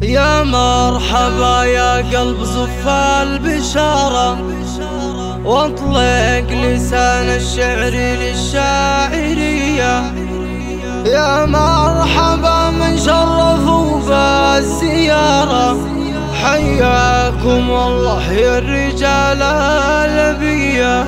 يا مرحبا يا قلب زف البشارة واطلق لسان الشعر للشاعرية. يا مرحبا من شرفوا بالزيارة، حياكم والله يا الرجال الأبية.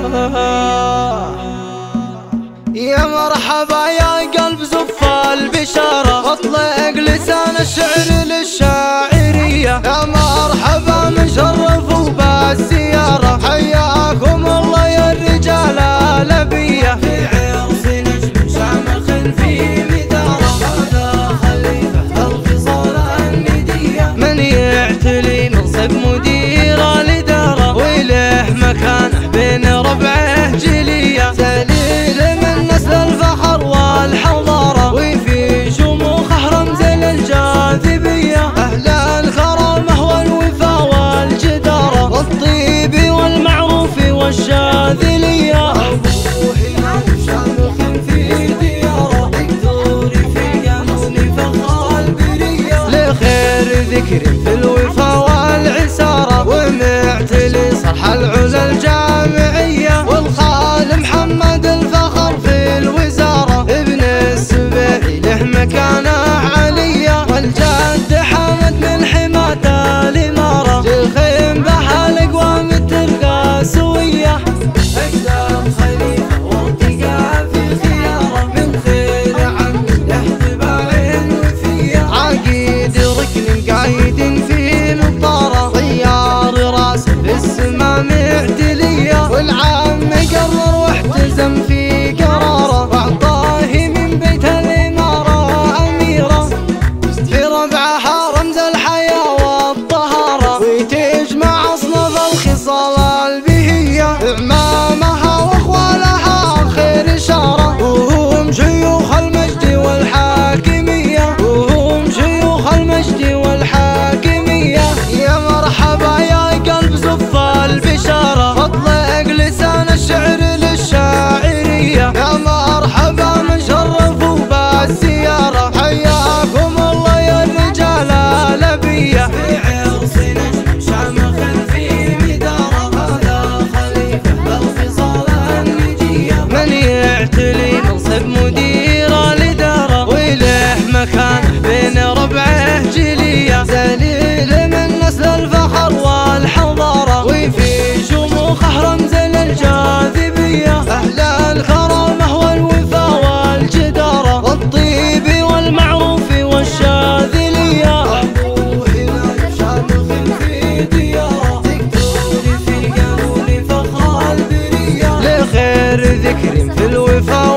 يا مرحبا يا قلب زف البشارة واطلق لسان الشعر للشاعرية. يا مرحبا من شرفوا بالزيارة، حياكم الله يا الرجال الأبية. في عرس نجم شامخ في مدارة، هذا خليفة الخصال الندية. من يعتلي منصب مديرة لدارة، وله مكانه بين ربعه جلية. دليل من نسل الفخر والحضارة، وفي شموخه رمز للجاذبية. أهل الكرامة والوفاء والجدارة، والطيب والمعروف والشاذلية. أبوهي شامخ في ديارة، دكتوري في قانون فخر البرية. لخير ذكري في الوفاء والعسارة، ومعتلي صرح العلا الجامعية. والخال محمد الفخر في الوزارة، ابن السبيعي له مكانة عالية. والجد حامد من حماة الإمارة، جيخين بها الأقوام الترقى سوية. أقدم خليفة وارتقى في خيارة، من خير عم احتباع وفية. عقيد ركن قايد في مطارة، طيار راس في السما معتلية. والعم قرر واحتزم في قراره، وأعطاه من بيت الإمارة أميرة. في ربعها رمز الحياة والطهارة، وتجمع أصناف الخصال البهية. إعمامها وأخوالها خير شارة، وهم شيوخ المجد والحاكمية. وهم شيوخ المجد والحاكمية. يا مرحبا يا قلب زف البشارة واطلق لسان الشعر للشاعرية. يا مرحبا من شرفوا بالزيارة، حياكم الله يا الرجال الأبية. في عرس نجم شامخ في مدارة، هذا خليفة الخصال النجية. من يعتلي منصب مديرة لدارة، وله مكانه بين ربعه جلية. دليل من نسل الفخر والحضارة، وفي شموخه رمز للجاذبية. أهل الكرامة والوفاء والجدارة، والطيب والمعروف والشاذلية. أبوهي شامخ في ديارة، دكتوري في قانون فخر البرية. لخير ذكر في الوفاء